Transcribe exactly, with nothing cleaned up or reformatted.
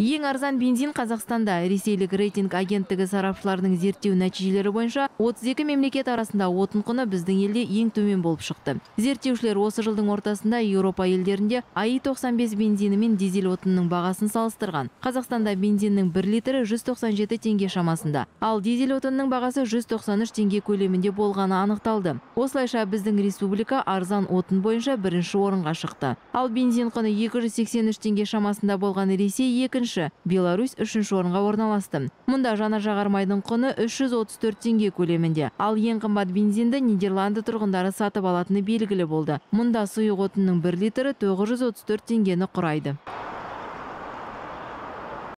Ең арзан бензин Қазақстанда. Ресейлік рейтинг агенттігі сарапшыларының зерттеу нәтижелері бойынша отыз екі мемлекет арасында отын құны біздің елде ең төмен болып шықты. Зерттеушілер осы жылдың ортасында Еуропа елдерінде А И тоқсан бес бензині мен дизель отынының бағасын салыстырған. Қазақстанда бензиннің бір литрі жүз тоқсан жеті теңге шамасында, ал дизель отынының бағасы жүз тоқсан үш теңге көлемінде болғаны анықталды. Осылайша біздің республика арзан отын бойынша бірінші орынға шықты. Ал бензин құны екі жүз сексен үш теңге шамасында болған Ресей екінші, Беларусь үшінші орынға орналасты. Мұнда жанар-жағармайдың құны үш жүз отыз төрт теңге көлемінде, ал ең қымбат бензинді Нидерланды тұрғындары сатып алатыны белгілі болды. Мұнда сұйық отынның бір литрі тоғыз жүз отыз төрт теңгені құрайды.